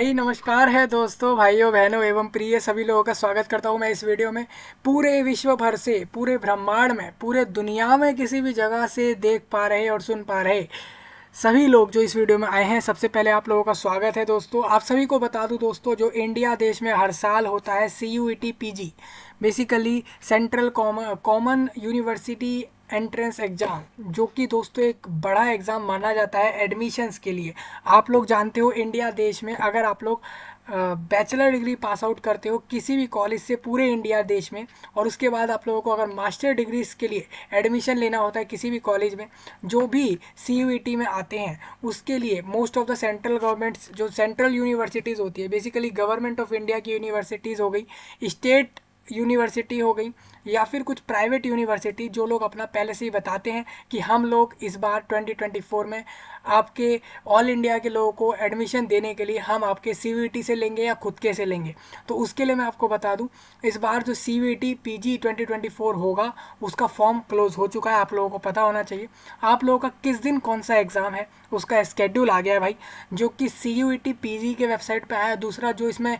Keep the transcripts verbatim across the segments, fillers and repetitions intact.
भाई नमस्कार है दोस्तों, भाइयों बहनों एवं प्रिय सभी लोगों का स्वागत करता हूं मैं इस वीडियो में। पूरे विश्व भर से, पूरे ब्रह्मांड में, पूरे दुनिया में किसी भी जगह से देख पा रहे और सुन पा रहे सभी लोग जो इस वीडियो में आए हैं, सबसे पहले आप लोगों का स्वागत है दोस्तों। आप सभी को बता दूं दोस्तों, जो इंडिया देश में हर साल होता है C U E T P G, basically central common university entrance exam, जो कि दोस्तों एक बड़ा एग्ज़ाम माना जाता है एडमिशन्स के लिए। आप लोग जानते हो इंडिया देश में अगर आप लोग बैचलर डिग्री पास आउट करते हो किसी भी कॉलेज से पूरे इंडिया देश में, और उसके बाद आप लोगों को अगर मास्टर डिग्रीज़ के लिए एडमिशन लेना होता है किसी भी कॉलेज में जो भी C U E T में आते हैं, उसके लिए most of the central governments, जो सेंट्रल यूनिवर्सिटीज़ होती है, बेसिकली गवर्नमेंट ऑफ इंडिया की यूनिवर्सिटीज़ हो गई, स्टेट यूनिवर्सिटी हो गई, या फिर कुछ प्राइवेट यूनिवर्सिटी, जो लोग अपना पहले से ही बताते हैं कि हम लोग इस बार ट्वेंटी ट्वेंटी फोर में आपके ऑल इंडिया के लोगों को एडमिशन देने के लिए हम आपके C U E T से लेंगे या खुद के से लेंगे। तो उसके लिए मैं आपको बता दूं, इस बार जो C U E T P G twenty twenty four होगा उसका फॉर्म क्लोज हो चुका है, आप लोगों को पता होना चाहिए। आप लोगों का किस दिन कौन सा एग्ज़ाम है उसका स्केड्यूल आ गया है भाई, जो कि C U E T P G के वेबसाइट पर आया। दूसरा जो इसमें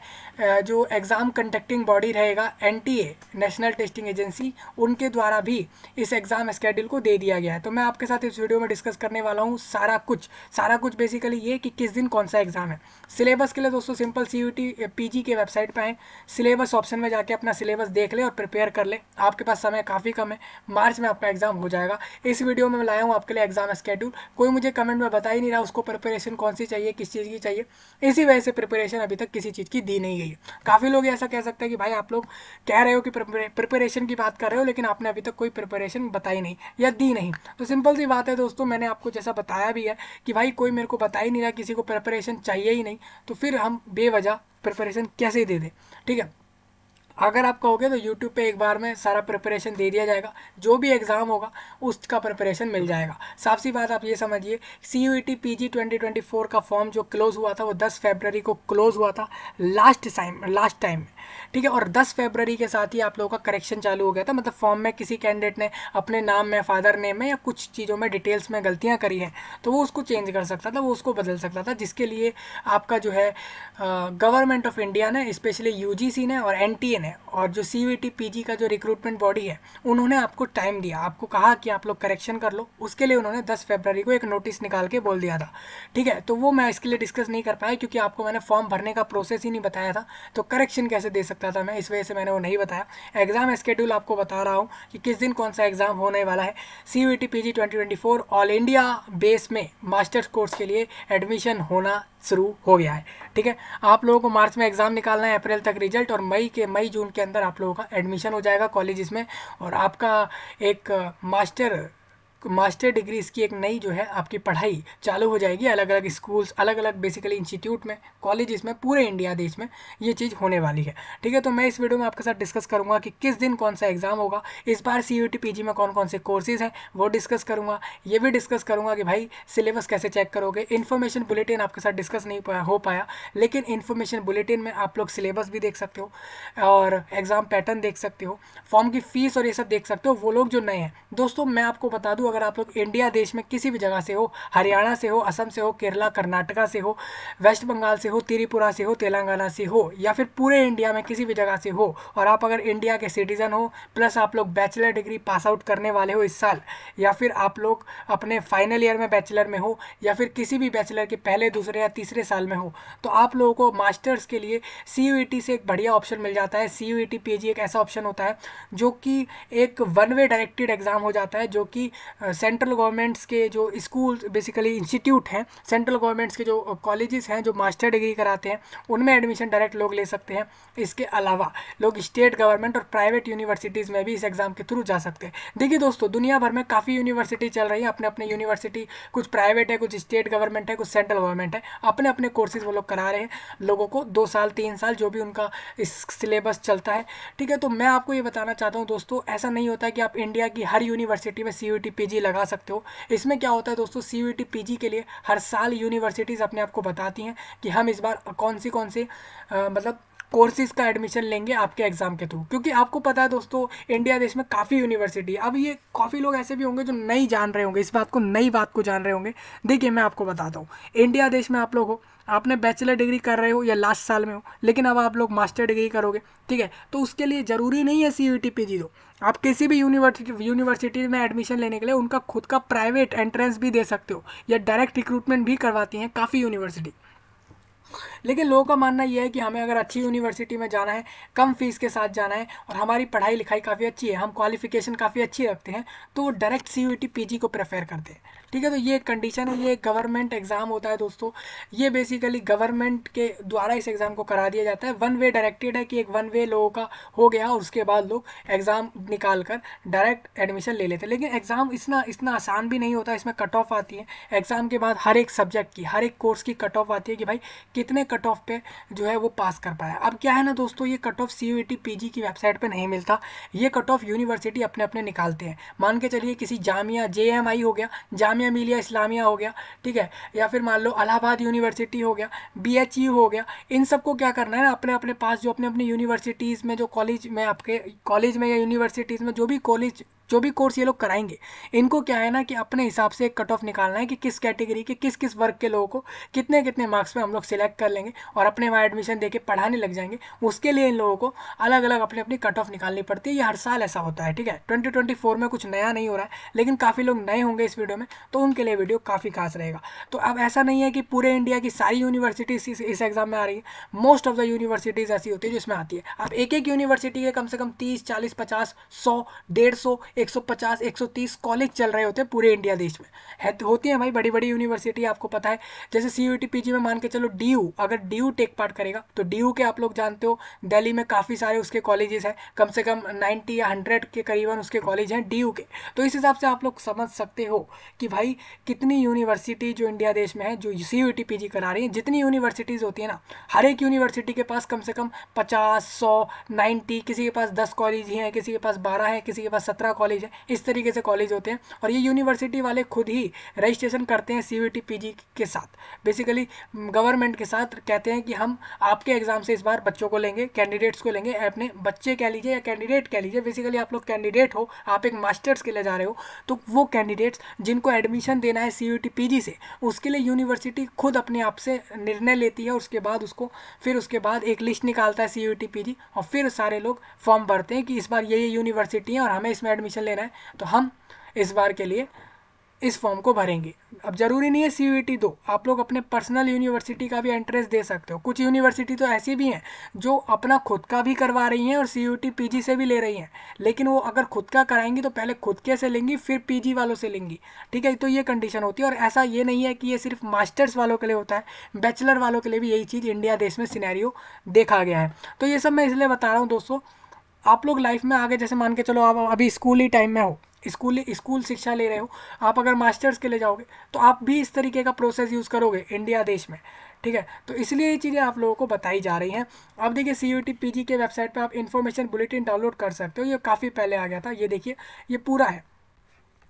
जो एग्ज़ाम कंडक्टिंग बॉडी रहेगा, N T A national testing agency, उनके द्वारा भी इस एग्ज़ाम स्केड्यूल को दे दिया गया है। तो मैं आपके साथ इस वीडियो में डिस्कस करने वाला हूँ सारा कुछ सारा कुछ बेसिकली ये कि किस दिन कौन सा एग्ज़ाम है। सिलेबस के लिए दोस्तों simple C U E T P G के वेबसाइट पर आए, सिलेबस ऑप्शन में जाके अपना सिलेबस देख ले और प्रिपेयर कर ले। आपके पास समय काफ़ी कम है, मार्च में आपका एग्ज़ाम हो जाएगा। इस वीडियो में मैं लाया हूँ आपके लिए एग्ज़ाम स्केड्यूल। कोई मुझे कमेंट में बता ही नहीं रहा उसको प्रिपरेशन कौन सी चाहिए, किस चीज़ की चाहिए, इसी वजह से प्रिपरेशन अभी तक किसी चीज़ की दी नहीं गई। काफ़ी लोग ऐसा कह सकते हैं कि भाई आप लोग कह रहे हो कि प्रिपरेशन की बात कर रहे हो, लेकिन आपने अभी तक कोई प्रिपरेशन बताई नहीं या दी नहीं। तो सिंपल सी बात है दोस्तों, मैंने आपको जैसा बताया भी है कि भाई कोई मेरे को बता ही नहीं रहा, किसी को प्रिपरेशन चाहिए ही नहीं, तो फिर हम बेवजह प्रिपरेशन कैसे दे दें। ठीक है, अगर आप कहोगे तो यूट्यूब पे एक बार में सारा प्रिपरेशन दे दिया जाएगा, जो भी एग्ज़ाम होगा उसका प्रिपरेशन मिल जाएगा। साफ सी बात आप ये समझिए, C U E T P G twenty twenty four का फॉर्म जो क्लोज़ हुआ था वो दस फरवरी को क्लोज़ हुआ था लास्ट टाइम लास्ट टाइम में ठीक है, और दस फरवरी के साथ ही आप लोगों का करेक्शन चालू हो गया था। मतलब फॉर्म में किसी कैंडिडेट ने अपने नाम में, फादर नेम में या कुछ चीज़ों में, डिटेल्स में गलतियाँ करी हैं तो वो उसको चेंज कर सकता था, वो उसको बदल सकता था, जिसके लिए आपका जो है गवर्नमेंट ऑफ इंडिया ने, स्पेशली U G C ने और N T A ने और जो C U E T P G का जो रिक्रूटमेंट बॉडी है, उन्होंने आपको टाइम दिया, आपको कहा कि आप लोग करेक्शन कर लो। उसके लिए उन्होंने दस फरवरी को एक नोटिस निकाल के बोल दिया था। ठीक है, तो वो मैं इसके लिए डिस्कस नहीं कर पाया क्योंकि आपको मैंने फॉर्म भरने का प्रोसेस ही नहीं बताया था, तो करेक्शन कैसे दे सकता था मैं, इस वजह से मैंने वो नहीं बताया। एग्जाम स्केड्यूल आपको बता रहा हूँ कि किस दिन कौन सा एग्जाम होने वाला है। C U E T P G twenty twenty four all India base में मास्टर्स कोर्स के लिए एडमिशन होना शुरू हो गया है। ठीक है, आप लोगों को मार्च में एग्जाम निकालना है, अप्रैल तक रिजल्ट, और मई के मई जून के अंदर आप लोगों का एडमिशन हो जाएगा कॉलेजेस में, और आपका एक मास्टर मास्टर डिग्रीज़ की एक नई जो है आपकी पढ़ाई चालू हो जाएगी, अलग अलग स्कूल्स, अलग अलग बेसिकली इंस्टीट्यूट में, कॉलेजेस में, पूरे इंडिया देश में ये चीज़ होने वाली है। ठीक है, तो मैं इस वीडियो में आपके साथ डिस्कस करूँगा कि किस दिन कौन सा एग्ज़ाम होगा, इस बार C U E T P G में कौन कौन से कोर्सेज़ हैं वो डिस्कस करूँगा। ये भी डिस्कस करूँगा कि भाई सिलेबस कैसे चेक करोगे। इन्फॉर्मेशन बुलेटिन आपके साथ डिस्कस नहीं हो पाया, लेकिन इन्फॉर्मेशन बुलेटिन में आप लोग सिलेबस भी देख सकते हो और एग्ज़ाम पैटर्न देख सकते हो, फॉर्म की फ़ीस और ये सब देख सकते हो। वो लोग जो नए हैं दोस्तों, मैं आपको बता दूँ, अगर आप लोग इंडिया देश में किसी भी जगह से हो, हरियाणा से हो, असम से हो, केरला, कर्नाटका से हो, वेस्ट बंगाल से हो, त्रिपुरा से हो, तेलंगाना से हो, या फिर पूरे इंडिया में किसी भी जगह से हो, और आप अगर इंडिया के सिटीज़न हो, प्लस आप लोग बैचलर डिग्री पास आउट करने वाले हो इस साल, या फिर आप लोग अपने फाइनल ईयर में बैचलर में हो, या फिर किसी भी बैचलर के पहले, दूसरे या तीसरे साल में हो, तो आप लोगों को मास्टर्स के लिए C U E T से एक बढ़िया ऑप्शन मिल जाता है। C U E T P G एक ऐसा ऑप्शन होता है जो कि एक वन वे डायरेक्टेड एग्ज़ाम हो जाता है, जो कि सेंट्रल गवर्नमेंट्स के जो स्कूल, बेसिकली इंस्टीट्यूट हैं, सेंट्रल गवर्नमेंट्स के जो कॉलेजेस हैं जो मास्टर डिग्री कराते हैं, उनमें एडमिशन डायरेक्ट लोग ले सकते हैं। इसके अलावा लोग स्टेट गवर्नमेंट और प्राइवेट यूनिवर्सिटीज़ में भी इस एग्ज़ाम के थ्रू जा सकते हैं। देखिए दोस्तों, दुनिया भर में काफ़ी यूनिवर्सिटी चल रही है, अपने अपने यूनिवर्सिटी, कुछ प्राइवेट है, कुछ स्टेट गवर्नमेंट है, कुछ सेंट्रल गवर्नमेंट है, अपने अपने कोर्सेज़ वो लोग करा रहे हैं लोगों को, दो साल तीन साल जो भी उनका इस सिलेबस चलता है। ठीक है, तो मैं आपको ये बताना चाहता हूँ दोस्तों, ऐसा नहीं होता कि आप इंडिया की हर यूनिवर्सिटी में C U E T P G लगा सकते हो। इसमें क्या होता है दोस्तों, C U E T P G के लिए हर साल यूनिवर्सिटीज़ अपने आप को बताती हैं कि हम इस बार कौन सी कौन से आ, मतलब कोर्सेज का एडमिशन लेंगे आपके एग्जाम के थ्रू, क्योंकि आपको पता है दोस्तों इंडिया देश में काफ़ी यूनिवर्सिटी है। अब ये काफ़ी लोग ऐसे भी होंगे जो नहीं जान रहे होंगे इस बात को, नई बात को जान रहे होंगे। देखिए मैं आपको बताता हूँ, इंडिया देश में आप लोग हो, आपने बैचलर डिग्री कर रहे हो या लास्ट साल में हो, लेकिन अब आप लोग मास्टर डिग्री करोगे, ठीक है। तो उसके लिए ज़रूरी नहीं है सीयूईटी पीजी दो, आप किसी भी यूनिवर्सिटी यूनिवर्सिटी में एडमिशन लेने के लिए उनका खुद का प्राइवेट एंट्रेंस भी दे सकते हो, या डायरेक्ट रिक्रूटमेंट भी करवाती हैं काफ़ी यूनिवर्सिटी। लेकिन लोगों का मानना यह है कि हमें अगर अच्छी यूनिवर्सिटी में जाना है, कम फीस के साथ जाना है और हमारी पढ़ाई लिखाई काफ़ी अच्छी है, हम क्वालिफिकेशन काफ़ी अच्छी रखते हैं, तो वो डायरेक्ट सीयूईटी पीजी को प्रेफर करते हैं, ठीक है। तो ये एक कंडीशन है, ये गवर्नमेंट एग्ज़ाम होता है दोस्तों, ये बेसिकली गवर्नमेंट के द्वारा इस एग्ज़ाम को करा दिया जाता है। वन वे डायरेक्टेड है कि एक वन वे लोगों का हो गया और उसके बाद लोग एग्ज़ाम निकाल कर डायरेक्ट एडमिशन ले लेते हैं। लेकिन एग्ज़ाम इतना इतना आसान भी नहीं होता, इसमें कट ऑफ आती है। एग्ज़ाम के बाद हर एक सब्जेक्ट की, हर एक कोर्स की कट ऑफ आती है कि भाई कितने कट ऑफ पे जो है वो पास कर पाया। अब क्या है ना दोस्तों, ये कट ऑफ सीयूईटी पीजी की वेबसाइट पे नहीं मिलता, ये कट ऑफ यूनिवर्सिटी अपने अपने निकालते हैं। मान के चलिए किसी जामिया जेएमआई हो गया, जामिया मिलिया इस्लामिया हो गया, ठीक है, या फिर मान लो इलाहाबाद यूनिवर्सिटी हो गया, बीएचयू हो गया, इन सबको क्या करना है ना, अपने अपने पास जो अपने अपने यूनिवर्सिटीज़ में, जो कॉलेज में, आपके कॉलेज में या यूनिवर्सिटीज़ में जो भी कॉलेज जो भी कोर्स ये लोग कराएंगे, इनको क्या है ना कि अपने हिसाब से एक कट ऑफ निकालना है कि किस कैटेगरी के, किस किस वर्ग के लोगों को कितने कितने मार्क्स पे हम लोग सिलेक्ट कर लेंगे और अपने वहाँ एडमिशन देके पढ़ाने लग जाएंगे। उसके लिए इन लोगों को अलग अलग अपनी अपनी कट ऑफ निकालनी पड़ती है। ये हर साल ऐसा होता है, ठीक है। ट्वेंटी ट्वेंटी फोर में कुछ नया नहीं हो रहा है, लेकिन काफ़ी लोग नए होंगे इस वीडियो में, तो उनके लिए वीडियो काफ़ी खास रहेगा। तो अब ऐसा नहीं है कि पूरे इंडिया की सारी यूनिवर्सिटीज़ इस एग्ज़ाम में आ रही है, मोस्ट ऑफ द यूनिवर्सिटीज़ ऐसी होती है जिसमें आती है। अब एक एक यूनिवर्सिटी के कम से कम तीस चालीस पचास सौ डेढ़ सौ एक सौ पचास, एक सौ तीस कॉलेज चल रहे होते हैं पूरे इंडिया देश में है, होती हैं भाई बड़ी बड़ी यूनिवर्सिटी। आपको पता है जैसे सीयूईटी पीजी में मान के चलो डीयू, अगर डीयू टेक पार्ट करेगा तो डीयू के आप लोग जानते हो दिल्ली में काफ़ी सारे उसके कॉलेजेस हैं, कम से कम नब्बे या सौ के करीबन उसके कॉलेज हैं डीयू के। तो इस हिसाब से आप लोग समझ सकते हो कि भाई कितनी यूनिवर्सिटी जो इंडिया देश में है जो सीयूईटी पीजी करा रही है। जितनी यूनिवर्सिटीज़ होती है ना, हर एक यूनिवर्सिटी के पास कम से कम पचास सौ नाइन्टी, किसी के पास दस कॉलेज ही हैं, किसी के पास बारह है, किसी के पास सत्रह कॉलेज है, इस तरीके से कॉलेज होते हैं। और ये यूनिवर्सिटी वाले खुद ही रजिस्ट्रेशन करते हैं सीयूईटी पीजी के साथ, बेसिकली गवर्नमेंट के साथ, कहते हैं कि हम आपके एग्जाम से इस बार बच्चों को लेंगे, कैंडिडेट्स को लेंगे, अपने बच्चे कह लीजिए या कैंडिडेट कह लीजिए। बेसिकली आप लोग कैंडिडेट हो, आप एक मास्टर्स के लिए जा रहे हो, तो वो कैंडिडेट्स जिनको एडमिशन देना है सीयूईटी पीजी से, उसके लिए यूनिवर्सिटी खुद अपने आप से निर्णय लेती है। उसके बाद उसको फिर उसके बाद एक लिस्ट निकालता है सीयूईटी पीजी, और फिर सारे लोग फॉर्म भरते हैं कि इस बार ये ये यूनिवर्सिटी है और हमें इसमें एडमिशन लेना है, तो हम इस बार के लिए इस फॉर्म को भरेंगे। अब ज़रूरी नहीं है सीयूईटी दो, आप लोग अपने पर्सनल यूनिवर्सिटी का भी एंट्रेंस दे सकते हो। कुछ यूनिवर्सिटी तो ऐसी भी हैं जो अपना खुद का भी करवा रही हैं और सीयूईटी पीजी से भी ले रही हैं, लेकिन वो अगर खुद का कराएंगी तो पहले खुद के से लेंगी, फिर पीजी वालों से लेंगी, ठीक है। तो ये कंडीशन होती है। और ऐसा ये नहीं है कि ये सिर्फ मास्टर्स वालों के लिए होता है, बैचलर वालों के लिए भी यही चीज़ इंडिया देश में सिनेरियो देखा गया है। तो ये सब मैं इसलिए बता रहा हूँ दोस्तों, आप लोग लाइफ में आगे, जैसे मान के चलो आप अभी स्कूल ही टाइम में हो, स्कूल स्कूल शिक्षा ले रहे हो, आप अगर मास्टर्स के लिए जाओगे तो आप भी इस तरीके का प्रोसेस यूज़ करोगे इंडिया देश में, ठीक है। तो इसलिए ये चीज़ें आप लोगों को बताई जा रही हैं। अब देखिए सीयूईटी पीजी के वेबसाइट पर आप इन्फॉर्मेशन बुलेटिन डाउनलोड कर सकते हो, ये काफ़ी पहले आ गया था। ये देखिए ये पूरा है,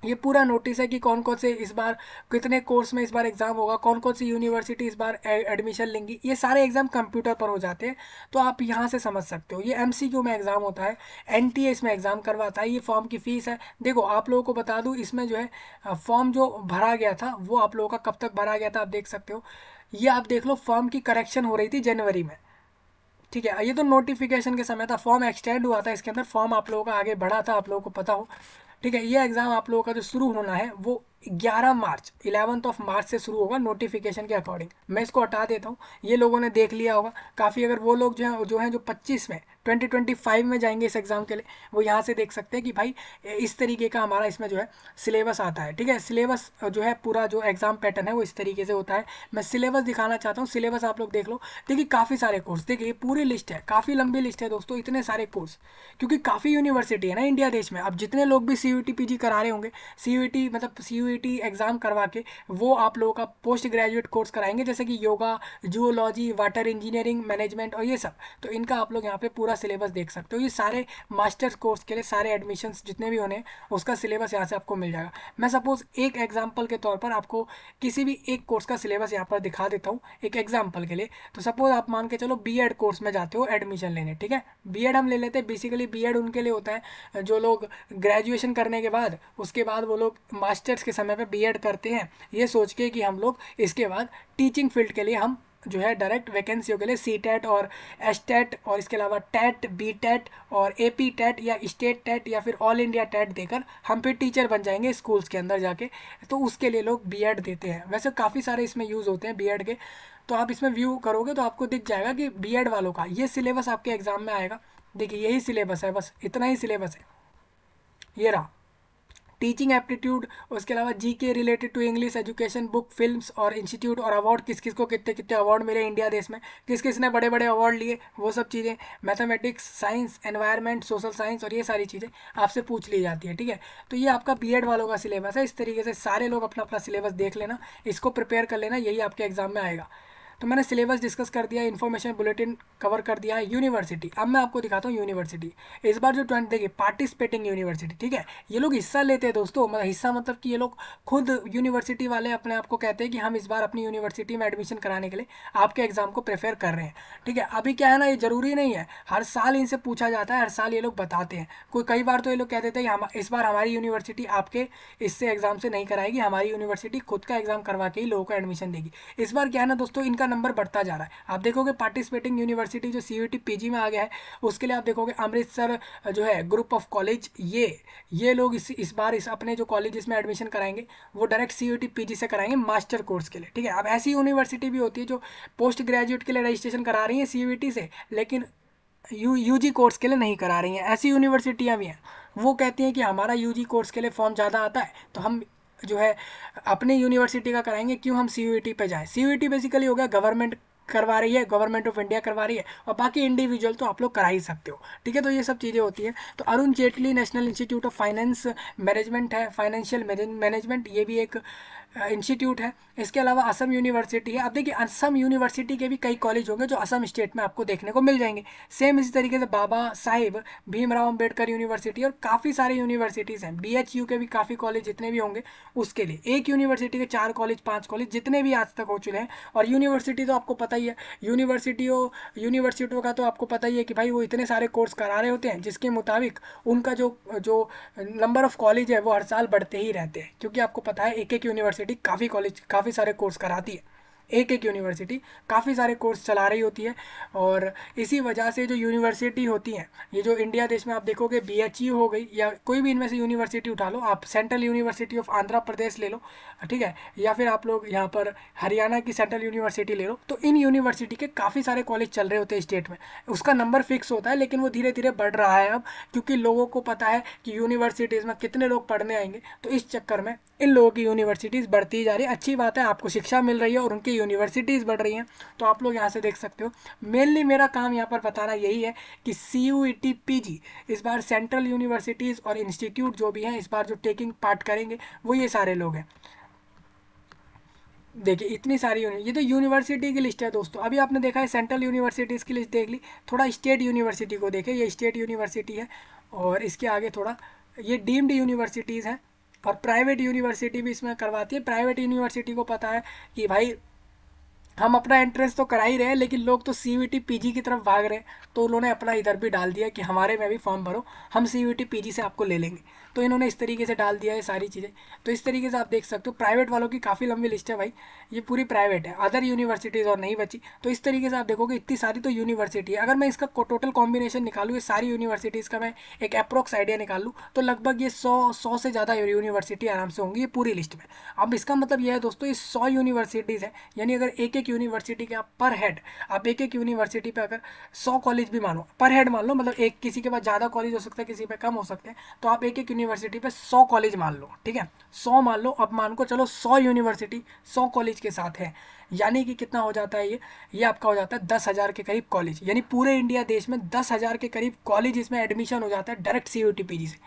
ये पूरा नोटिस है कि कौन कौन से इस बार कितने कोर्स में इस बार एग्ज़ाम होगा, कौन कौन सी यूनिवर्सिटी इस बार एडमिशन लेंगी। ये सारे एग्ज़ाम कंप्यूटर पर हो जाते हैं, तो आप यहाँ से समझ सकते हो। ये एमसीक्यू में एग्ज़ाम होता है, एनटीए इसमें एग्ज़ाम करवाता है, ये फॉर्म की फ़ीस है। देखो आप लोगों को बता दूँ, इसमें जो है फॉर्म जो भरा गया था वो आप लोगों का कब तक भरा गया था आप देख सकते हो। ये आप देख लो, फॉर्म की करेक्शन हो रही थी जनवरी में, ठीक है। ये तो नोटिफिकेशन के समय था, फॉर्म एक्सटेंड हुआ था, इसके अंदर फॉर्म आप लोगों का आगे बढ़ा था, आप लोगों को पता हो, ठीक है। ये एग्ज़ाम आप लोगों का जो शुरू होना है वो ग्यारह मार्च, इलेवंथ ऑफ मार्च से शुरू होगा नोटिफिकेशन के अकॉर्डिंग। मैं इसको हटा देता हूँ, ये लोगों ने देख लिया होगा काफ़ी। अगर वो लोग जो हैं जो हैं जो पच्चीस में ट्वेंटी ट्वेंटी फाइव में जाएंगे इस एग्ज़ाम के लिए, वो यहाँ से देख सकते हैं कि भाई इस तरीके का हमारा इसमें जो है सिलेबस आता है, ठीक है। सिलेबस जो है पूरा जो एग्ज़ाम पैटर्न है वो इस तरीके से होता है। मैं सिलेबस दिखाना चाहता हूँ, सिलेबस आप लोग देख लो। देखिए काफ़ी सारे कोर्स, देखिए पूरी लिस्ट है, काफ़ी लंबी लिस्ट है दोस्तों, इतने सारे कोर्स, क्योंकि काफ़ी यूनिवर्सिटी है ना इंडिया देश में। अब जितने लोग भी सीयूईटी पीजी करा रहे होंगे, सीयूईटी मतलब सी क्यूईटी एग्ज़ाम करवा के वो आप लोगों का पोस्ट ग्रेजुएट कोर्स कराएंगे, जैसे कि yoga, zoology, water engineering, management और ये सब। तो इनका आप लोग यहाँ पे पूरा सिलेबस देख सकते हो। ये सारे मास्टर्स कोर्स के लिए सारे एडमिशन्स जितने भी होने हैं उसका सिलेबस यहाँ से आपको मिल जाएगा। मैं सपोज़ एक एग्जाम्पल के तौर पर आपको किसी भी एक कोर्स का सिलेबस यहाँ पर दिखा देता हूँ एक एग्जाम्पल के लिए। तो सपोज़ आप मान के चलो बी एड कोर्स में जाते हो एडमिशन लेने, ठीक है। बी एड हम ले लेते हैं, बेसिकली बी एड उनके लिए होता है जो लोग ग्रेजुएशन करने के बाद उसके बाद वो लोग मास्टर्स के समय पर बी एड करते हैं, ये सोच के कि हम लोग इसके बाद टीचिंग फील्ड के लिए हम जो है डायरेक्ट वैकेंसियों के लिए सी टेट और एस टेट और इसके अलावा टेट, बी टेट और ए पी टेट या स्टेट टेट या फिर ऑल इंडिया टेट देकर हम फिर टीचर बन जाएंगे स्कूल्स के अंदर जाके। तो उसके लिए लोग बी एड देते हैं। वैसे काफ़ी सारे इसमें यूज़ होते हैं बी एड के, तो आप इसमें व्यू करोगे तो आपको दिख जाएगा कि बी एड वालों का ये सिलेबस आपके एग्ज़ाम में आएगा। देखिए यही सिलेबस है, बस इतना ही सिलेबस है, ये रहा टीचिंग एप्टीट्यूड, उसके अलावा GK related to English, education, book, films और इंस्टीट्यूट और अवार्ड, किस किस को कितने कितने अवार्ड मिले इंडिया देश में, किस किस ने बड़े बड़े अवार्ड लिए, वो सब चीज़ें, mathematics, science, environment, social science और ये सारी चीज़ें आपसे पूछ ली जाती है, ठीक है। तो ये आपका बीएड वालों का सिलेबस है। इस तरीके से सारे लोग अपना अपना सिलेबस देख लेना, इसको प्रिपेयर कर लेना, यही आपके एग्जाम में आएगा। तो मैंने सिलेबस डिस्कस कर दिया, इन्फॉर्मेशन बुलेटिन कवर कर दिया है, यूनिवर्सिटी। अब मैं आपको दिखाता हूँ यूनिवर्सिटी। इस बार जो ट्वेंटी देखिए पार्टिसिपेटिंग यूनिवर्सिटी, ठीक है। ये लोग हिस्सा लेते हैं दोस्तों, मतलब हिस्सा मतलब कि ये लोग खुद यूनिवर्सिटी वाले अपने आप को कहते हैं कि हम इस बार अपनी यूनिवर्सिटी में एडमिशन कराने के लिए आपके एग्जाम को प्रेफर कर रहे हैं, ठीक है। अभी क्या है ना, ये ज़रूरी नहीं है, हर साल इनसे पूछा जाता है, हर साल ये लोग बताते हैं। कोई कई बार तो ये लोग कह देते हैं कि हम इस बार हमारी यूनिवर्सिटी आपके इससे एग्जाम से नहीं कराएगी, हमारी यूनिवर्सिटी खुद का एग्जाम करवा के ही लोगों को एडमिशन देगी। इस बार क्या है ना दोस्तों, इनका नंबर बढ़ता जा रहा है। आप देखोगे पार्टिसिपेटिंग यूनिवर्सिटी जो सीयूईटी पीजी में आ गया है, उसके लिए आप देखोगे अमृतसर जो है ग्रुप ऑफ कॉलेज, ये ये लोग इस इस बार इस अपने जो कॉलेजेस में एडमिशन कराएंगे वो डायरेक्ट सीयूईटी पीजी से कराएंगे मास्टर कोर्स के लिए, ठीक है। अब ऐसी यूनिवर्सिटी भी होती है जो पोस्ट ग्रेजुएट के लिए रजिस्ट्रेशन करा रही है सीयूईटी से, लेकिन यू यूजी कोर्स के लिए नहीं करा रही हैं। ऐसी यूनिवर्सिटियाँ भी हैं, वो कहती हैं कि हमारा यूजी कोर्स के लिए फॉर्म ज़्यादा आता है तो हम जो है अपने यूनिवर्सिटी का कराएंगे, क्यों हम सीयूईटी पे जाएं। सीयूईटी बेसिकली हो गया गवर्नमेंट करवा रही है, गवर्नमेंट ऑफ इंडिया करवा रही है, और बाकी इंडिविजुअल तो आप लोग करा ही सकते हो, ठीक है। तो ये सब चीज़ें होती हैं। तो Arun Jaitley national institute of finance management है, फाइनेंशियल मैनेजमेंट, ये भी एक इंस्टीट्यूट है। इसके अलावा असम यूनिवर्सिटी है। आप देखिए असम यूनिवर्सिटी के भी कई कॉलेज होंगे जो असम स्टेट में आपको देखने को मिल जाएंगे। सेम इसी तरीके से बाबा साहिब भीमराव अंबेडकर यूनिवर्सिटी और काफ़ी सारे यूनिवर्सिटीज़ हैं। बीएचयू के भी काफ़ी कॉलेज जितने भी होंगे उसके लिए एक यूनिवर्सिटी के चार कॉलेज, पाँच कॉलेज जितने भी आज तक हो चुके हैं। और यूनिवर्सिटी तो आपको पता ही है, यूनिवर्सिटियों यूनिवर्सिटियों का तो आपको पता ही है कि भाई वो इतने सारे कोर्स करा रहे होते हैं, जिसके मुताबिक उनका जो जो नंबर ऑफ़ कॉलेज है वो हर साल बढ़ते ही रहते हैं, क्योंकि आपको पता है एक एक यूनिवर्सिटी काफ़ी कॉलेज काफ़ी सारे कोर्स कराती है, एक एक यूनिवर्सिटी काफ़ी सारे कोर्स चला रही होती है। और इसी वजह से जो यूनिवर्सिटी होती हैं, ये जो इंडिया देश में आप देखोगे बीएचयू हो गई या कोई भी इनमें से यूनिवर्सिटी उठा लो आप, central university of Andhra Pradesh ले लो, ठीक है, या फिर आप लोग यहाँ पर हरियाणा की सेंट्रल यूनिवर्सिटी ले लो, तो इन यूनिवर्सिटी के काफ़ी सारे कॉलेज चल रहे होते हैं स्टेट में। उसका नंबर फिक्स होता है लेकिन वो धीरे धीरे बढ़ रहा है अब, क्योंकि लोगों को पता है कि यूनिवर्सिटीज़ में कितने लोग पढ़ने आएंगे, तो इस चक्कर में इन लोगों की यूनिवर्सिटीज़ बढ़ती जा रही है। अच्छी बात है, आपको शिक्षा मिल रही है और उनकी यूनिवर्सिटीज़ बढ़ रही हैं, तो आप लोग यहाँ से देख सकते हो। मेनली मेरा काम यहाँ पर बताना यही है कि सीयूईटी पीजी इस बार सेंट्रल यूनिवर्सिटीज़ और इंस्टीट्यूट जो भी हैं इस बार जो टेकिंग पार्ट करेंगे वो ये सारे लोग हैं। देखिए इतनी सारी, ये तो यूनिवर्सिटी की लिस्ट है दोस्तों। अभी आपने देखा है सेंट्रल यूनिवर्सिटीज़ की लिस्ट देख ली, थोड़ा स्टेट यूनिवर्सिटी को देखें, ये स्टेट यूनिवर्सिटी है और इसके आगे थोड़ा ये डीम्ड यूनिवर्सिटीज़ हैं और प्राइवेट यूनिवर्सिटी भी इसमें करवाती है। प्राइवेट यूनिवर्सिटी को पता है कि भाई हम अपना एंट्रेंस तो करा ही रहे हैं, लेकिन लोग तो सीयूईटी पीजी की तरफ भाग रहे हैं, तो उन्होंने अपना इधर भी डाल दिया कि हमारे में भी फॉर्म भरो, हम सीयूईटी पीजी से आपको ले लेंगे। तो इन्होंने इस तरीके से डाल दिया है सारी चीज़ें। तो इस तरीके से आप देख सकते हो प्राइवेट वालों की काफ़ी लंबी लिस्ट है भाई, ये पूरी प्राइवेट है, अदर यूनिवर्सिटीज़ और नहीं बची। तो इस तरीके से आप देखोगे इतनी सारी तो यूनिवर्सिटी है। अगर मैं इसका टोटल कॉम्बिनेशन निकालूँ, ये सारी यूनिवर्सिटीज़ का मैं एक अप्रोक्स आइडिया निकाल लूँ, तो लगभग ये सौ सौ से ज़्यादा यूनिवर्सिटी आराम से होंगी ये पूरी लिस्ट में। अब इसका मतलब यह है दोस्तों, ये सौ यूनिवर्सिटीज़ है, यानी अगर एक एक यूनिवर्सिटी के आप पर हेड, आप एक एक यूनिवर्सिटी पे अगर सौ कॉलेज भी मानो, पर हेड मान लो, मतलब एक किसी के पास ज़्यादा कॉलेज हो सकता है, किसी पे कम हो सकते हैं, तो आप एक एक यूनिवर्सिटी पे सौ कॉलेज मान लो, ठीक है, सौ मान लो। अब मान को चलो सौ यूनिवर्सिटी सौ कॉलेज के साथ है, यानी कि कितना हो जाता है, ये ये आपका हो जाता है दस हज़ार के करीब कॉलेज, यानी पूरे इंडिया देश में दस हज़ार के करीब कॉलेज इसमें एडमिशन हो जाता है डायरेक्ट सीयूईटी पीजी से,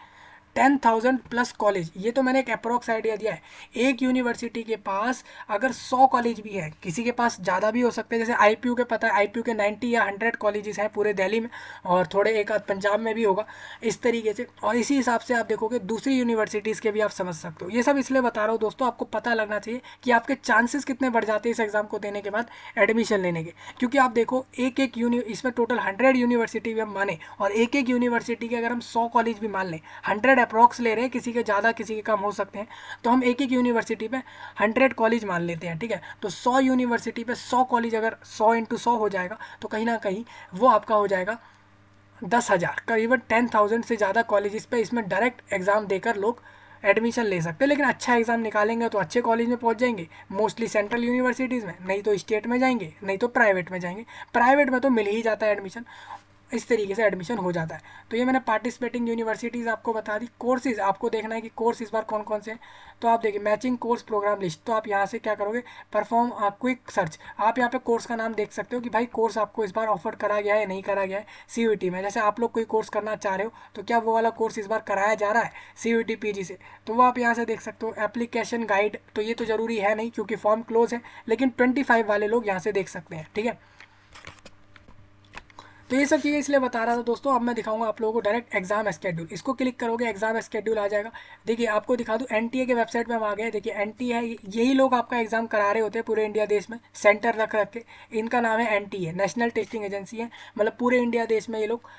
टेन थाउजेंड प्लस कॉलेज, ये तो मैंने एक अप्रोक्स आइडिया दिया है। एक यूनिवर्सिटी के पास अगर सौ कॉलेज भी है, किसी के पास ज़्यादा भी हो सकते हैं, जैसे आईपीयू के पता है आईपीयू के नाइन्टी या हंड्रेड कॉलेजेस हैं पूरे दिल्ली में, और थोड़े एक आध पंजाब में भी होगा इस तरीके से। और इसी हिसाब से आप देखोगे दूसरी यूनिवर्सिटीज़ के भी आप समझ सकते हो। ये सब इसलिए बता रहा हूँ दोस्तों, आपको पता लगना चाहिए कि आपके चांसेस कितने बढ़ जाते हैं इस एग्ज़ाम को देने के बाद एडमिशन लेने के। क्योंकि आप देखो एक एक यूनि इसमें टोटल हंड्रेड यूनिवर्सिटी भी हम माने, और एक एक यूनिवर्सिटी के अगर हम सौ कॉलेज भी मान लें, हंड्रेड अप्रॉक्स ले रहे हैं, किसी के ज़्यादा किसी के कम हो सकते हैं, तो हम एक एक यूनिवर्सिटी पे हंड्रेड कॉलेज मान लेते हैं, ठीक है। तो सौ यूनिवर्सिटी पे सौ कॉलेज, अगर सौ इंटू सौ हो जाएगा तो कहीं ना कहीं वो आपका हो जाएगा दस हज़ार करीबन टेन थाउजेंड से ज़्यादा कॉलेज पे इसमें डायरेक्ट एग्ज़ाम देकर लोग एडमिशन ले सकते हैं। लेकिन अच्छा एग्ज़ाम निकालेंगे तो अच्छे कॉलेज में पहुंच जाएंगे, मोस्टली सेंट्रल यूनिवर्सिटीज़ में, नहीं तो स्टेट में जाएंगे, नहीं तो प्राइवेट में जाएंगे। प्राइवेट में तो मिल ही जाता है एडमिशन, इस तरीके से एडमिशन हो जाता है। तो ये मैंने पार्टिसिपेटिंग यूनिवर्सिटीज़ आपको बता दी। कोर्सेज़ आपको देखना है कि कोर्स इस बार कौन कौन से हैं, तो आप देखिए मैचिंग कोर्स प्रोग्राम लिस्ट। तो आप यहाँ से क्या करोगे, परफॉर्म क्विक सर्च। आप यहाँ पे कोर्स का नाम देख सकते हो कि भाई कोर्स आपको इस बार ऑफर करा गया है नहीं करा गया है। सी यू टी में जैसे आप लोग कोई कोर्स करना चाह रहे हो तो क्या वो वाला कोर्स इस बार कराया जा रहा है C U T P G से, तो वो आप यहाँ से देख सकते हो। एप्लीकेशन गाइड तो ये तो ज़रूरी है नहीं क्योंकि फॉर्म क्लोज है, लेकिन ट्वेंटी फाइव वाले लोग यहाँ से देख सकते हैं, ठीक है। तो ये सब चीज़ें इसलिए बता रहा था दोस्तों। अब मैं दिखाऊंगा आप लोगों को डायरेक्ट एग्जाम स्केड्यूल। इसको क्लिक करोगे एग्जाम स्केड्यूल आ जाएगा। देखिए आपको दिखा दूँ, एनटीए के वेबसाइट पे हम आ गए। देखिए एनटीए यही लोग आपका एग्जाम करा रहे होते हैं पूरे इंडिया देश में, सेंटर रख रख के। इनका नाम है एनटीए, नेशनल टेस्टिंग एजेंसी है, मतलब पूरे इंडिया देश में ये लोग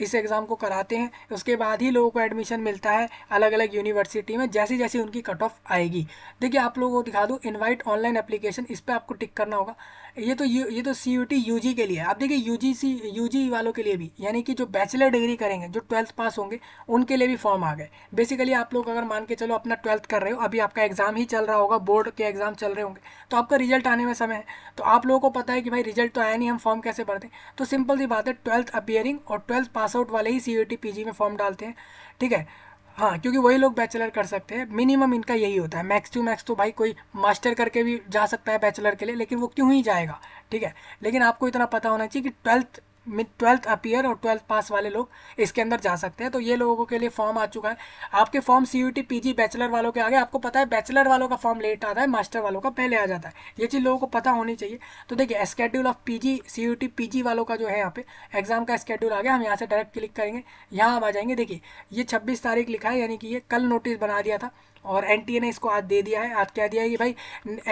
इस एग्ज़ाम को कराते हैं। उसके बाद ही लोगों को एडमिशन मिलता है अलग अलग यूनिवर्सिटी में, जैसी जैसी उनकी कट ऑफ आएगी। देखिए आप लोगों को दिखा दूँ, इनवाइट ऑनलाइन एप्लीकेशन, इस पर आपको टिक करना होगा। ये तो ये तो C U T U G के लिए। आप देखिए यूजीसी यूजी वालों के लिए भी, यानी कि जो बैचलर डिग्री करेंगे, जो ट्वेल्थ पास होंगे उनके लिए भी फॉर्म आ गए। बेसिकली आप लोग अगर मान के चलो अपना ट्वेल्थ कर रहे हो, अभी आपका एग्ज़ाम ही चल रहा होगा, बोर्ड के एग्ज़ाम चल रहे होंगे, तो आपका रिजल्ट आने में समय है। तो आप लोगों को पता है कि भाई रिजल्ट तो आया नहीं, हम फॉर्म कैसे भरते हैं। तो सिंपल सी बात है, ट्वेल्थ अपियरिंग और ट्वेल्थ पास आउट वाले ही सीयूईटी पीजी में फॉर्म डालते हैं, ठीक है। हाँ, क्योंकि वही लोग बैचलर कर सकते हैं, मिनिमम इनका यही होता है। मैक्स टू मैक्स तो भाई कोई मास्टर करके भी जा सकता है बैचलर के लिए, लेकिन वो क्यों ही जाएगा, ठीक है। लेकिन आपको इतना पता होना चाहिए कि ट्वेल्थ मिड ट्वेल्थ अपीयर और ट्वेल्थ पास वाले लोग इसके अंदर जा सकते हैं। तो ये लोगों के लिए फॉर्म आ चुका है। आपके फॉर्म सीयूईटी पीजी बैचलर वालों के आगे। आपको पता है बैचलर वालों का फॉर्म लेट आता है, मास्टर वालों का पहले आ जाता है, ये चीज़ लोगों को पता होनी चाहिए। तो देखिए schedule of PG CUET PG वालों का जो है यहाँ पे एग्जाम का स्केड्यूल आ गया। हम यहाँ से डायरेक्ट क्लिक करेंगे, यहाँ हम आ जाएंगे। देखिए ये छब्बीस तारीख लिखा है, यानी कि ये कल नोटिस बना दिया था और एनटीए ने इसको आज दे दिया है। आज क्या दिया है कि भाई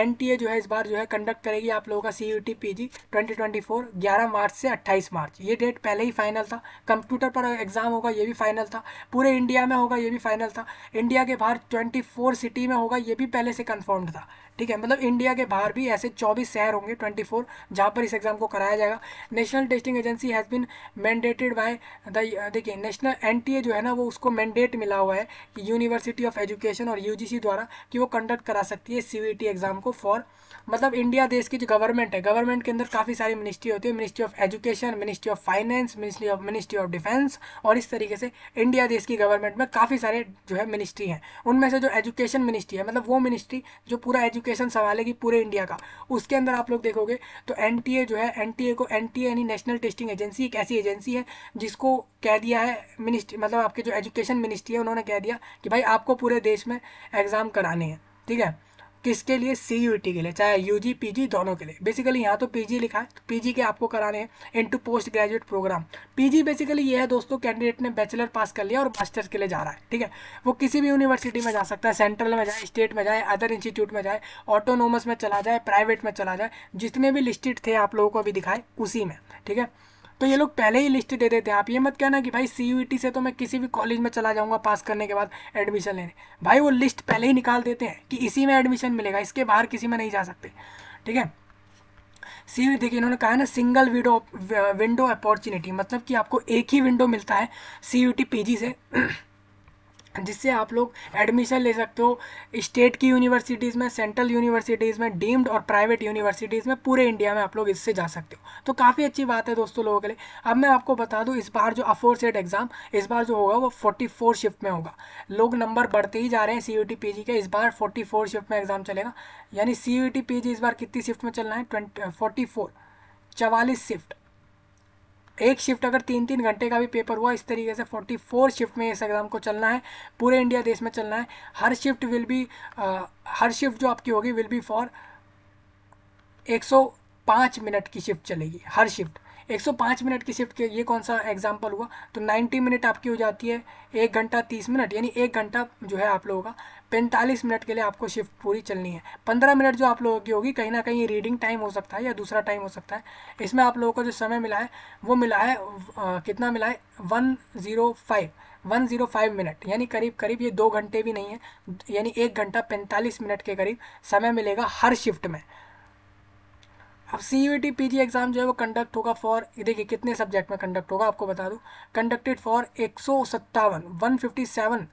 एनटीए जो है इस बार जो है कंडक्ट करेगी आप लोगों का CUET PG twenty twenty four ग्यारह मार्च से अट्ठाईस मार्च। ये डेट पहले ही फाइनल था। कंप्यूटर पर एग्ज़ाम होगा ये भी फाइनल था, पूरे इंडिया में होगा ये भी फाइनल था, इंडिया के बाहर चौबीस सिटी में होगा ये भी पहले से कन्फर्म्ड था, ठीक है। मतलब इंडिया के बाहर भी ऐसे चौबीस शहर होंगे चौबीस जहाँ पर इस एग्ज़ाम को कराया जाएगा। National testing agency has been mandated by the, देखिए नेशनल एनटीए जो है ना वो उसको मैंडेट मिला हुआ है कि यूनिवर्सिटी ऑफ एजुकेशन और यूजीसी द्वारा कि वो कंडक्ट करा सकती है सीयूईटी एग्ज़ाम को फॉर, मतलब इंडिया देश की जो गवर्नमेंट है, गवर्नमेंट के अंदर काफ़ी सारी मिनिस्ट्री होती है, ministry of education, ministry of finance, ministry of ministry of defence, और इस तरीके से इंडिया देश की गवर्नमेंट में काफ़ी सारे जो है मिनिस्ट्री हैं। उनमें से जो एजुकेशन मिनिस्ट्री है, मतलब वो मिनिस्ट्री जो पूरा एजुकेशन संभालेगी पूरे इंडिया का, उसके अंदर आप लोग देखोगे तो एनटीए जो है, एनटीए को एनटीए यानी नेशनल टेस्टिंग एजेंसी एक ऐसी एजेंसी है जिसको कह दिया है मिनिस्ट्री, मतलब आपके जो एजुकेशन मिनिस्ट्री है उन्होंने कह दिया कि भाई आपको पूरे देश में एग्ज़ाम कराने हैं, ठीक है। किसके लिए? सीयूईटी के लिए, चाहे यूजी पीजी दोनों के लिए। बेसिकली यहाँ तो पीजी लिखा है, तो पीजी के आपको कराने हैं into post graduate program. PG basically ये है दोस्तों, कैंडिडेट ने बैचलर पास कर लिया और मास्टर्स के लिए जा रहा है, ठीक है। वो किसी भी यूनिवर्सिटी में जा सकता है, सेंट्रल में जाए, स्टेट में जाए, अदर इंस्टीट्यूट में जाए, ऑटोनोमस में चला जाए, प्राइवेट में चला जाए, जितने भी लिस्टेड थे आप लोगों को अभी दिखाए उसी में, ठीक है। तो ये लोग पहले ही लिस्ट दे देते हैं। आप ये मत कहना कि भाई सीयूईटी से तो मैं किसी भी कॉलेज में चला जाऊंगा पास करने के बाद एडमिशन लेने, भाई वो लिस्ट पहले ही निकाल देते हैं कि इसी में एडमिशन मिलेगा, इसके बाहर किसी में नहीं जा सकते, ठीक है। सीवी देखिए इन्होंने कहा है ना सिंगल विडो विंडो अपॉर्चुनिटी, मतलब कि आपको एक ही विंडो मिलता है सीयूईटी पीजी से जिससे आप लोग एडमिशन ले सकते हो स्टेट की यूनिवर्सिटीज़ में, सेंट्रल यूनिवर्सिटीज़ में, डीम्ड और प्राइवेट यूनिवर्सिटीज़ में, पूरे इंडिया में आप लोग इससे जा सकते हो। तो काफ़ी अच्छी बात है दोस्तों लोगों के लिए। अब मैं आपको बता दूं इस बार जो अफोर्सेड एग्ज़ाम इस बार जो होगा वो चौवालीस शिफ्ट में होगा। लोग नंबर बढ़ते ही जा रहे हैं सीयूईटी पीजी के। इस बार चौवालीस शिफ्ट में एग्ज़ाम चलेगा, यानी सीयूईटी पीजी इस बार कितनी शिफ्ट में चलना है, ट्वेंटी फोर्टी फोर चवालीस शिफ्ट एक शिफ्ट अगर तीन तीन घंटे का भी पेपर हुआ, इस तरीके से फोर्टी फोर शिफ्ट में इस एग्ज़ाम को चलना है, पूरे इंडिया देश में चलना है। हर शिफ्ट विल बी आ, हर शिफ्ट जो आपकी होगी विल बी फॉर एक सौ पाँच मिनट की शिफ्ट चलेगी। हर शिफ्ट एक सौ पाँच मिनट की शिफ्ट के, ये कौन सा एग्जाम्पल हुआ, तो नब्बे मिनट आपकी हो जाती है, एक घंटा तीस मिनट, यानी एक घंटा जो है आप लोगों का पैंतालीस मिनट के लिए आपको शिफ्ट पूरी चलनी है। पंद्रह मिनट जो आप लोगों की होगी, कहीं ना कहीं रीडिंग टाइम हो सकता है या दूसरा टाइम हो सकता है। इसमें आप लोगों को जो समय मिला है वो मिला है आ, कितना मिला है, one zero five one zero five minute, यानी करीब करीब ये दो घंटे भी नहीं है, यानी एक घंटा पैंतालीस मिनट के करीब समय मिलेगा हर शिफ्ट में। अब C U T P G exam जो है वो कंडक्ट होगा फॉर, देखिए कितने सब्जेक्ट में कंडक्ट होगा आपको बता दूं, कंडक्टेड फॉर एक सौ सत्तावन वन फिफ्टी सेवन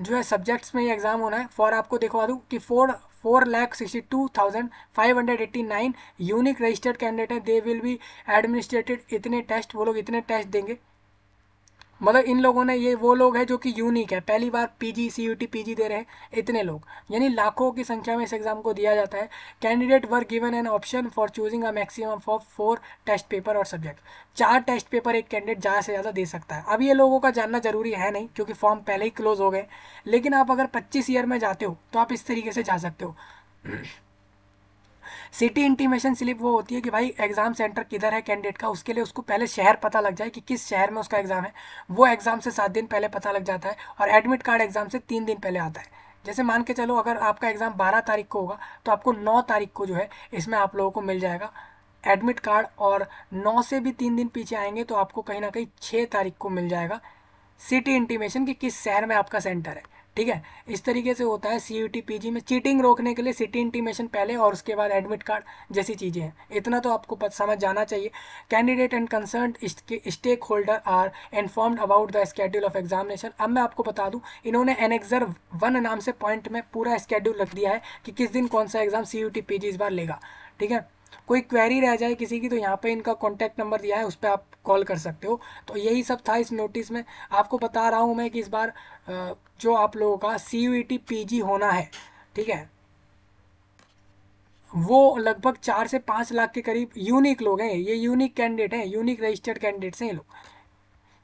जो है सब्जेक्ट्स में ये एग्ज़ाम होना है। फॉर आपको दिखवा दूं कि four four lakh sixty two thousand five hundred eighty nine unique registered candidate हैं, दे विल बी एडमिनिस्ट्रेटेड इतने टेस्ट, वो लोग इतने टेस्ट देंगे। मतलब इन लोगों ने, ये वो लोग हैं जो कि यूनिक है, पहली बार पीजी सीयूटी पीजी दे रहे हैं इतने लोग, यानी लाखों की संख्या में इस एग्ज़ाम को दिया जाता है। Candidate were given an option for choosing a maximum for four test paper और सब्जेक्ट, चार टेस्ट पेपर एक कैंडिडेट ज़्यादा से ज़्यादा दे सकता है। अब ये लोगों का जानना जरूरी है नहीं, क्योंकि फॉर्म पहले ही क्लोज हो गए, लेकिन आप अगर पच्चीस ईयर में जाते हो तो आप इस तरीके से जा सकते हो। सिटी इंटीमेशन स्लिप वो होती है कि भाई एग्ज़ाम सेंटर किधर है कैंडिडेट का, उसके लिए उसको पहले शहर पता लग जाए कि किस शहर में उसका एग्ज़ाम है, वो एग्ज़ाम से सात दिन पहले पता लग जाता है, और एडमिट कार्ड एग्ज़ाम से तीन दिन पहले आता है। जैसे मान के चलो अगर आपका एग्ज़ाम बारह तारीख को होगा तो आपको नौ तारीख को जो है इसमें आप लोगों को मिल जाएगा एडमिट कार्ड, और नौ से भी तीन दिन पीछे आएंगे तो आपको कहीं ना कहीं छः तारीख को मिल जाएगा सिटी इंटीमेशन कि किस शहर में आपका सेंटर है। ठीक है, इस तरीके से होता है सीयूटी पीजी में। चीटिंग रोकने के लिए सिटी इंटीमेशन पहले और उसके बाद एडमिट कार्ड जैसी चीज़ें हैं, इतना तो आपको समझ जाना चाहिए। Candidate and concern stake holder are informed about the schedule of examination. अब मैं आपको बता दूं, इन्होंने एनेक्सर वन नाम से पॉइंट में पूरा स्केड्यूल रख दिया है कि किस दिन कौन सा एग्जाम सीयूटी पीजी इस बार लेगा। ठीक है, कोई क्वेरी रह जाए किसी की तो यहाँ पे इनका कॉन्टैक्ट नंबर दिया है, उस पर आप कॉल कर सकते हो। तो यही सब था इस नोटिस में। आपको बता रहा हूँ मैं कि इस बार जो आप लोगों का सीयूईटी पीजी होना है, ठीक है, वो लगभग चार से पाँच लाख के करीब यूनिक लोग हैं, ये यूनिक कैंडिडेट हैं, यूनिक रजिस्टर्ड कैंडिडेट्स हैं ये लोग,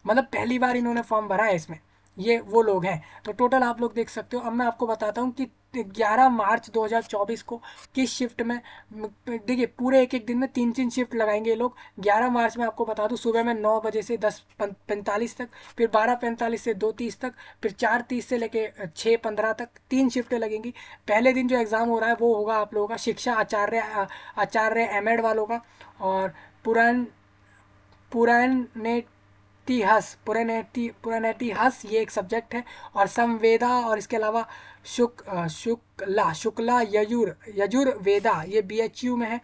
मतलब पहली बार इन्होंने फॉर्म भरा है इसमें, ये वो लोग हैं। तो टोटल आप लोग देख सकते हो। अब मैं आपको बताता हूँ कि ग्यारह मार्च दो हज़ार चौबीस को किस शिफ्ट में, देखिए पूरे एक एक दिन में तीन तीन शिफ्ट लगाएंगे ये लोग। ग्यारह मार्च में आपको बता दूं, सुबह में नौ बजे से दस पैंतालीस तक, फिर बारह पैंतालीस से दो तीस तक, फिर चार तीस से लेके छः पंद्रह तक, तीन शिफ्टें लगेंगी। पहले दिन जो एग्ज़ाम हो रहा है वो होगा आप लोगों का शिक्षा आचार्य आचार्य एम एड वालों का, और पुरान पुराने इतिहास पुरानेति पुरानेतिहास ये एक सब्जेक्ट है, और संवेदा, और इसके अलावा शुक शुक्ला शुक्ला यजुर यजुर वेदा ये बीएचयू में है,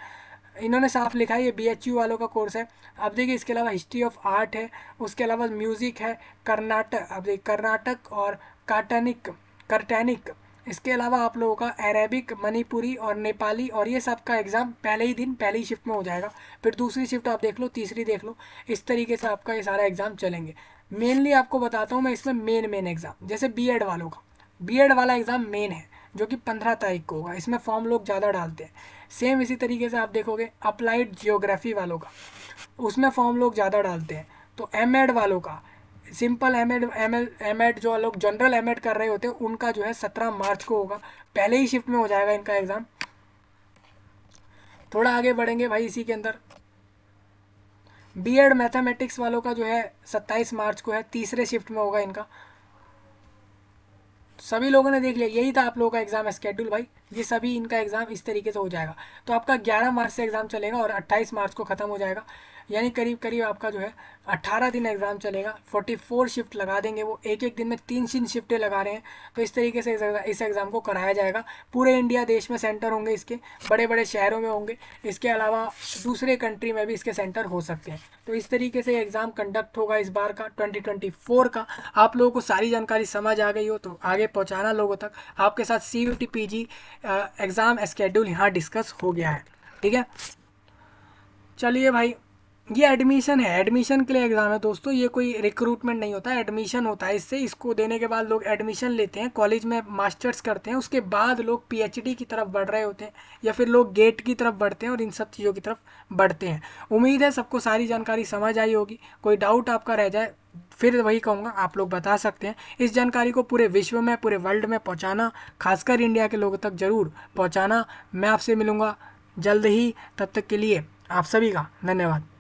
इन्होंने साफ लिखा है ये बीएचयू वालों का कोर्स है। अब देखिए इसके अलावा हिस्ट्री ऑफ आर्ट है, उसके अलावा म्यूज़िक है, कर्नाटक, अब देखिए कर्नाटक और काटनिक कर्टैनिक, इसके अलावा आप लोगों का अरेबिक, मणिपुरी और नेपाली, और ये सब का एग्ज़ाम पहले ही दिन पहले ही शिफ्ट में हो जाएगा। फिर दूसरी शिफ्ट आप देख लो, तीसरी देख लो, इस तरीके से आपका ये सारा एग्ज़ाम चलेंगे। मेनली आपको बताता हूँ मैं इसमें मेन मेन एग्ज़ाम, जैसे बीएड वालों का, बीएड वाला एग्ज़ाम मेन है जो कि पंद्रह तारीख को होगा, इसमें फॉर्म लोग ज़्यादा डालते हैं। सेम इसी तरीके से आप देखोगे अप्लाइड जियोग्राफी वालों का, उसमें फॉर्म लोग ज़्यादा डालते हैं। तो एम एड वालों का, simple M Ed M L M Ed जो लोग जनरल एम एड कर रहे होते हैं उनका जो है सत्रह मार्च को होगा, पहले ही शिफ्ट में हो जाएगा इनका एग्ज़ाम। थोड़ा आगे बढ़ेंगे भाई इसी के अंदर, बी एड मैथमेटिक्स वालों का जो है सत्ताईस मार्च को है, तीसरे शिफ्ट में होगा इनका। सभी लोगों ने देख लिया, यही था आप लोगों का एग्ज़ाम स्केड्यूल भाई, ये सभी इनका एग्ज़ाम इस तरीके से हो जाएगा। तो आपका ग्यारह मार्च से एग्ज़ाम चलेगा और अट्ठाईस मार्च को ख़त्म हो जाएगा, यानी करीब करीब आपका जो है अट्ठारह दिन एग्ज़ाम चलेगा। चौवालीस शिफ्ट लगा देंगे वो, एक एक दिन में तीन तीन शिफ्टें लगा रहे हैं। तो इस तरीके से इस एग्ज़ाम को कराया जाएगा। पूरे इंडिया देश में सेंटर होंगे इसके, बड़े बड़े शहरों में होंगे, इसके अलावा दूसरे कंट्री में भी इसके सेंटर हो सकते हैं। तो इस तरीके से एग्ज़ाम कंडक्ट होगा इस बार का, ट्वेंटी ट्वेंटी फोर का। आप लोगों को सारी जानकारी समझ आ गई हो तो आगे पहुँचाना लोगों तक। आपके साथ C U T P G exam schedule यहाँ डिस्कस हो गया है। ठीक है, चलिए भाई। ये एडमिशन है, एडमिशन के लिए एग्ज़ाम है दोस्तों, ये कोई रिक्रूटमेंट नहीं होता है, एडमिशन होता है। इससे इसको देने के बाद लोग एडमिशन लेते हैं, कॉलेज में मास्टर्स करते हैं, उसके बाद लोग पीएचडी की तरफ बढ़ रहे होते हैं या फिर लोग गेट की तरफ बढ़ते हैं और इन सब चीज़ों की तरफ बढ़ते हैं। उम्मीद है सबको सारी जानकारी समझ आई होगी, कोई डाउट आपका रह जाए फिर वही कहूँगा आप लोग बता सकते हैं। इस जानकारी को पूरे विश्व में, पूरे वर्ल्ड में पहुँचाना, खासकर इंडिया के लोगों तक ज़रूर पहुँचाना। मैं आपसे मिलूँगा जल्द ही, तब तक के लिए आप सभी का धन्यवाद।